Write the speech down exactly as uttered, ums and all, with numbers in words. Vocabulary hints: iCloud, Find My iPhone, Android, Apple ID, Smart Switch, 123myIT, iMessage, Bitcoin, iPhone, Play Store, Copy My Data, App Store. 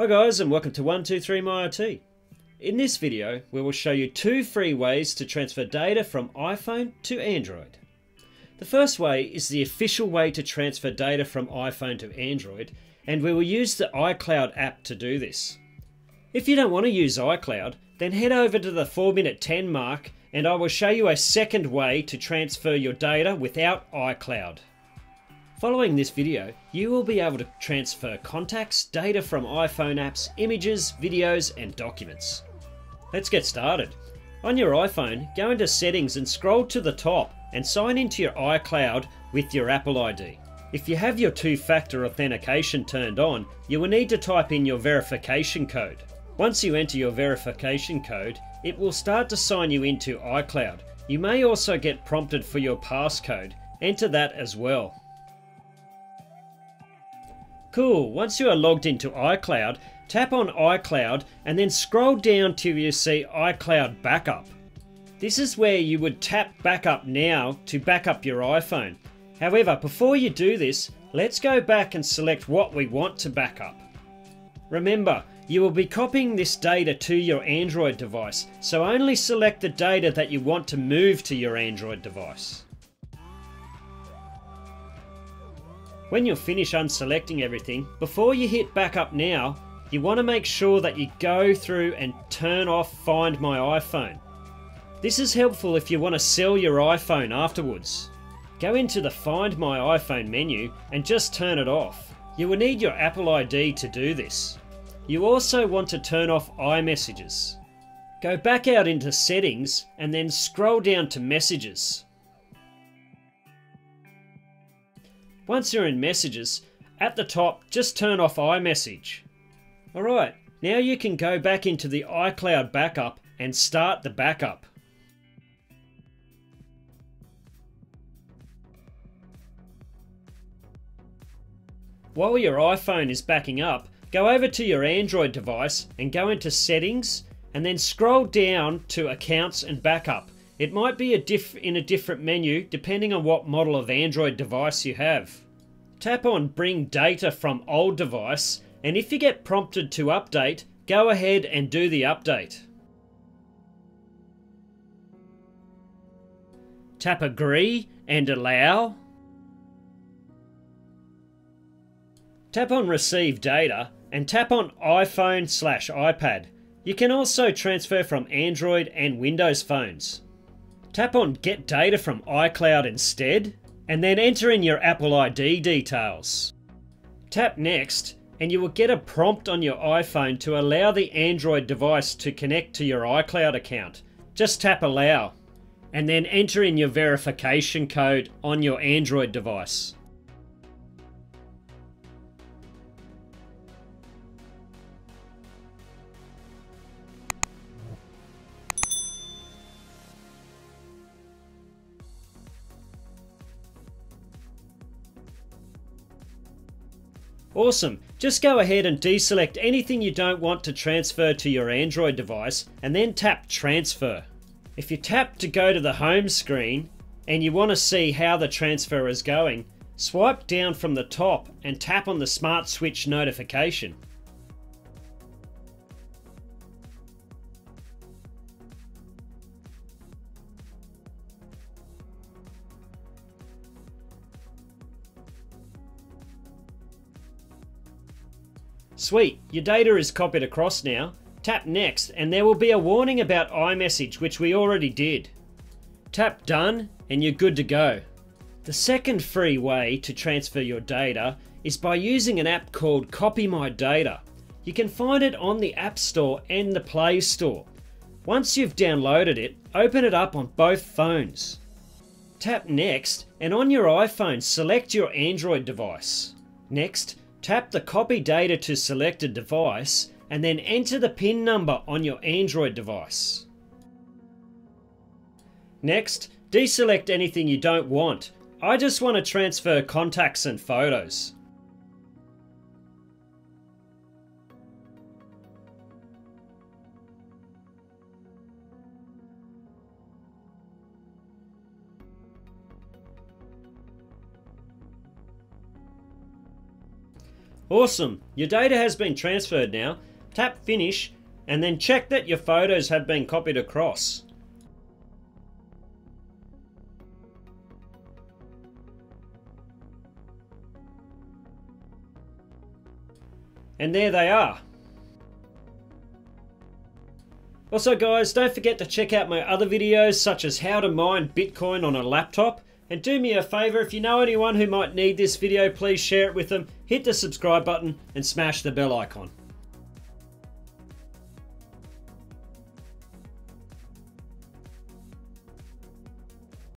Hi guys, and welcome to one two three my I T. In this video we will show you two free ways to transfer data from iPhone to Android. The first way is the official way to transfer data from iPhone to Android, and we will use the iCloud app to do this. If you don't want to use iCloud, then head over to the four minute ten mark and I will show you a second way to transfer your data without iCloud. Following this video, you will be able to transfer contacts, data from iPhone apps, images, videos and documents. Let's get started. On your iPhone, go into Settings and scroll to the top and sign into your iCloud with your Apple I D. If you have your two-factor authentication turned on, you will need to type in your verification code. Once you enter your verification code, it will start to sign you into iCloud. You may also get prompted for your passcode. Enter that as well. Cool, once you are logged into iCloud, tap on iCloud and then scroll down till you see iCloud Backup. This is where you would tap Backup Now to back up your iPhone. However, before you do this, let's go back and select what we want to back up. Remember, you will be copying this data to your Android device, so only select the data that you want to move to your Android device. When you're finished unselecting everything, before you hit Backup Now, you want to make sure that you go through and turn off Find My iPhone. This is helpful if you want to sell your iPhone afterwards. Go into the Find My iPhone menu and just turn it off. You will need your Apple I D to do this. You also want to turn off iMessages. Go back out into Settings and then scroll down to Messages. Once you're in Messages, at the top, just turn off iMessage. Alright, now you can go back into the iCloud backup and start the backup. While your iPhone is backing up, go over to your Android device and go into Settings and then scroll down to Accounts and Backup. It might be a diff in a different menu depending on what model of Android device you have. Tap on Bring Data from Old Device, and if you get prompted to update, go ahead and do the update. Tap Agree and Allow. Tap on Receive Data and tap on iPhone slash iPad. You can also transfer from Android and Windows phones. Tap on Get Data from iCloud instead, and then enter in your Apple I D details. Tap Next, and you will get a prompt on your iPhone to allow the Android device to connect to your iCloud account. Just tap Allow, and then enter in your verification code on your Android device. Awesome, just go ahead and deselect anything you don't want to transfer to your Android device and then tap Transfer. If you tap to go to the home screen and you want to see how the transfer is going, swipe down from the top and tap on the Smart Switch notification. Sweet, your data is copied across now. Tap Next and there will be a warning about iMessage, which we already did. Tap Done and you're good to go. The second free way to transfer your data is by using an app called Copy My Data. You can find it on the App Store and the Play Store. Once you've downloaded it, open it up on both phones. Tap Next and on your iPhone select your Android device. Next, tap the Copy Data to Selected Device and then enter the PIN number on your Android device. Next, deselect anything you don't want. I just want to transfer contacts and photos. Awesome, your data has been transferred now. Tap finish and then check that your photos have been copied across. And there they are. Also guys, don't forget to check out my other videos such as how to mine Bitcoin on a laptop. And do me a favor, if you know anyone who might need this video, please share it with them, hit the subscribe button and smash the bell icon.